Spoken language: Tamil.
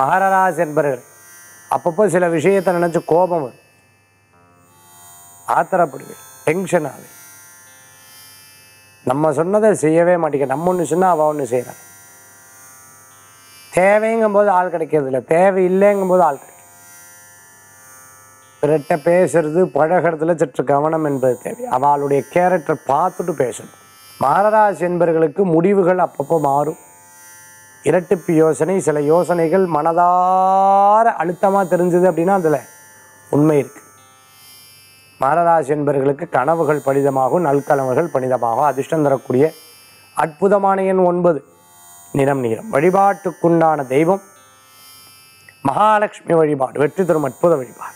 மகாராஜ் என்பவர்கள் அப்பப்போ சில விஷயத்தை நினச்சி கோபம் வரும், ஆத்திரப்படுவேன், டென்ஷன் ஆகுது. நம்ம சொன்னதை செய்யவே மாட்டேங்க, நம்ம ஒன்று சொன்னால் அவள் ஒன்று செய்கிறான். தேவைங்கும்போது ஆள் கிடைக்கிறது இல்லை, தேவை இல்லைங்கும்போது ஆள் கிடைக்கும். பிறட்ட பேசுறது பழகிறதுல சற்று கவனம் என்பது தேவை. அவளுடைய கேரக்டரை பார்த்துட்டு பேசணும். மகராஜ் என்பவர்களுக்கு முடிவுகள் அப்பப்போ மாறும். இரட்டிப்பு யோசனை, சில யோசனைகள் மனதார அழுத்தமாக தெரிஞ்சது அப்படின்னா அதில் உண்மை இருக்குது. மகராஜ் என்பவர்களுக்கு கனவுகள் பலிதமாகும், நல்கனவுகள் பலிதமாகும், அதிர்ஷ்டம் தரக்கூடிய அற்புதமான எண் 9, நிறம் நீரம். வழிபாட்டுக்குண்டான தெய்வம் மகாலட்சுமி வழிபாடு, வெற்றி தரும் அற்புத வழிபாடு.